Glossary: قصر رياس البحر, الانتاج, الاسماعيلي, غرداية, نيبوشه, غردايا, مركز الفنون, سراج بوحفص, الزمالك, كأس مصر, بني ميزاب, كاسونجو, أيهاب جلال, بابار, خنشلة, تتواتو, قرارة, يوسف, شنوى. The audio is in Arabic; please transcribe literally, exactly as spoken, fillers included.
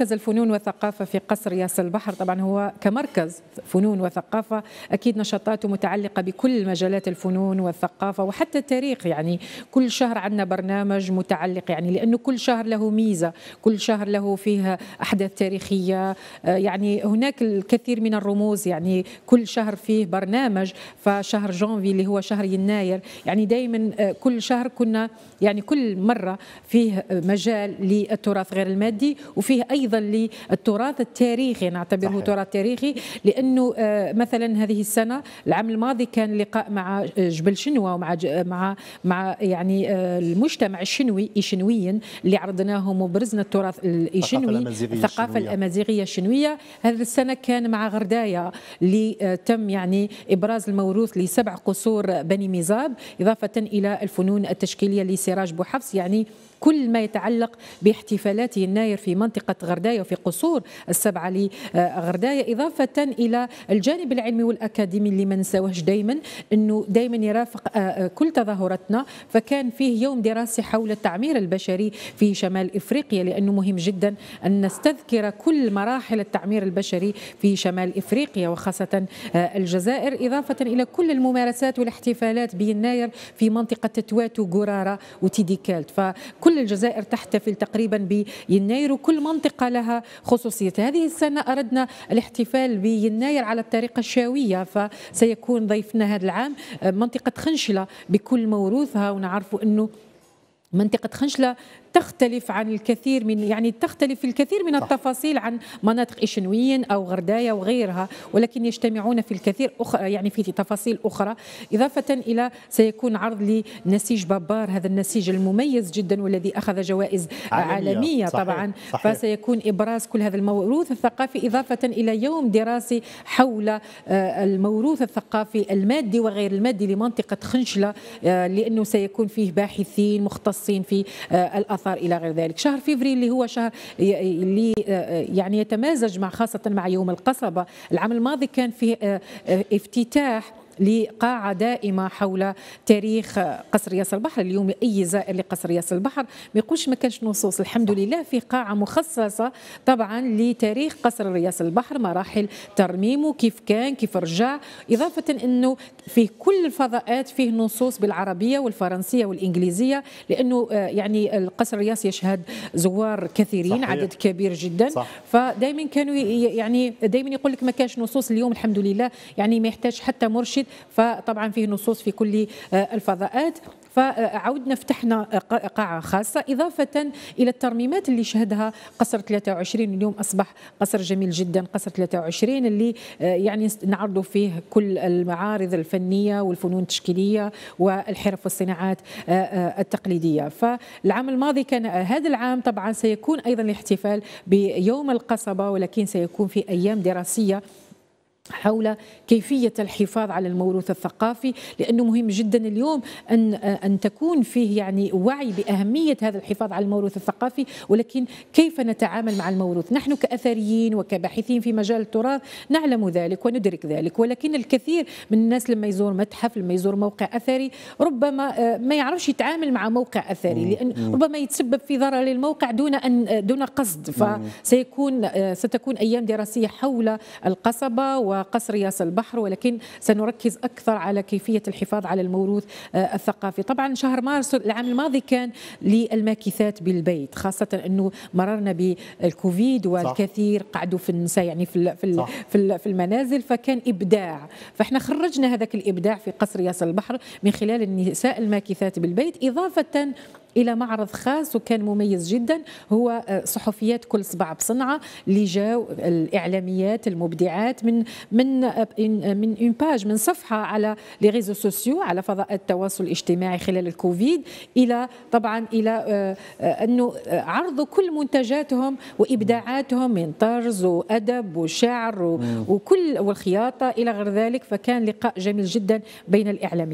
مركز الفنون والثقافة في قصر رياس البحر طبعا هو كمركز فنون وثقافة أكيد نشاطاته متعلقة بكل مجالات الفنون والثقافة وحتى التاريخ، يعني كل شهر عندنا برنامج متعلق، يعني لأنه كل شهر له ميزة، كل شهر له فيها أحداث تاريخية، يعني هناك الكثير من الرموز، يعني كل شهر فيه برنامج. فشهر جانفي اللي هو شهر يناير، يعني دائما كل شهر كنا يعني كل مرة فيه مجال للتراث غير المادي وفيه أي ايضا للتراث التاريخي نعتبره صحيح. تراث تاريخي، لانه مثلا هذه السنه العام الماضي كان لقاء مع جبل شنوى ومع مع مع يعني المجتمع الشنوي شنويا اللي عرضناهم وبرزنا التراث الشنوي، الثقافه الامازيغيه الشنويه. هذه السنه كان مع غردايا اللي تم يعني ابراز الموروث لسبع قصور بني ميزاب، اضافه الى الفنون التشكيليه لسراج بوحفص. يعني كل ما يتعلق باحتفالات يناير في منطقه غردايا وفي قصور السبعه لغردايا، اضافه الى الجانب العلمي والاكاديمي اللي ما ننساوهش دائما، انه دائما يرافق كل تظاهراتنا. فكان فيه يوم دراسي حول التعمير البشري في شمال افريقيا، لانه مهم جدا ان نستذكر كل مراحل التعمير البشري في شمال افريقيا وخاصه الجزائر، اضافه الى كل الممارسات والاحتفالات بيناير في منطقه تتواتو قرارة وتيديكالت. فكل الجزائر تحتفل تقريبا بيناير وكل منطقه لها خصوصيتها. هذه السنة أردنا الاحتفال بيناير على الطريقة الشاوية، فسيكون ضيفنا هذا العام منطقة خنشلة بكل موروثها، ونعرف أنه منطقة خنشلة تختلف عن الكثير من يعني تختلف الكثير من التفاصيل عن مناطق إشنويين أو غردايا وغيرها، ولكن يجتمعون في الكثير أخرى يعني في تفاصيل أخرى، إضافة إلى سيكون عرض لنسيج بابار، هذا النسيج المميز جدا والذي أخذ جوائز عالمية, عالمية صحيح. طبعا صحيح. فسيكون إبراز كل هذا الموروث الثقافي، إضافة إلى يوم دراسي حول الموروث الثقافي المادي وغير المادي لمنطقة خنشلة، لأنه سيكون فيه باحثين مختصين في الأثار إلى غير ذلك. شهر فيفري اللي هو شهر اللي يعني يتمازج مع خاصة مع يوم القصبة، العام الماضي كان فيه افتتاح لقاعة دائمة حول تاريخ قصر رياس البحر. اليوم أي زائر لقصر رياس البحر ما يقولش ما كانش نصوص، الحمد لله في قاعة مخصصة طبعا لتاريخ قصر رياس البحر، مراحل ترميمه كيف كان كيف رجع، إضافة أنه في كل الفضاءات فيه نصوص بالعربية والفرنسية والإنجليزية، لأنه يعني القصر رياس يشهد زوار كثيرين صحيح. عدد كبير جدا صح. فدائما كانوا يعني دائما يقول لك ما كانش نصوص، اليوم الحمد لله يعني ما يحتاج حتى مرشد، فطبعا فيه نصوص في كل الفضاءات. فعودنا فتحنا قاعة خاصة، إضافة إلى الترميمات اللي شهدها قصر ثلاثة وعشرين، اليوم أصبح قصر جميل جدا قصر ثلاثة وعشرين اللي يعني نعرضوا فيه كل المعارض الفنية والفنون التشكيلية والحرف والصناعات التقليدية. فالعام الماضي كان، هذا العام طبعا سيكون أيضا الاحتفال بيوم القصبة، ولكن سيكون في أيام دراسية حول كيفية الحفاظ على الموروث الثقافي، لأنه مهم جدا اليوم أن أن تكون فيه يعني وعي بأهمية هذا الحفاظ على الموروث الثقافي، ولكن كيف نتعامل مع الموروث. نحن كأثريين وكباحثين في مجال التراث نعلم ذلك وندرك ذلك، ولكن الكثير من الناس لما يزور متحف لما يزور موقع أثري ربما ما يعرفش يتعامل مع موقع أثري، لأن ربما يتسبب في ضرر للموقع دون أن دون قصد. فسيكون ستكون أيام دراسية حول القصبة و قصر رياس البحر، ولكن سنركز أكثر على كيفية الحفاظ على الموروث الثقافي. طبعا شهر مارس العام الماضي كان للماكثات بالبيت، خاصة أنه مررنا بالكوفيد والكثير قعدوا في النساء يعني في في في, في المنازل، فكان إبداع، فإحنا خرجنا هذاك الإبداع في قصر رياس البحر من خلال النساء الماكثات بالبيت، إضافة إلى معرض خاص وكان مميز جدا هو صحفيات كل صباع بصنعة اللي جاو الإعلاميات المبدعات من من من اون باج من صفحة على لي ريزو سوسيو على فضاءات التواصل الاجتماعي خلال الكوفيد، إلى طبعا إلى أنه عرضوا كل منتجاتهم وإبداعاتهم من طرز وأدب وشعر وكل والخياطة إلى غير ذلك. فكان لقاء جميل جدا بين الإعلاميين.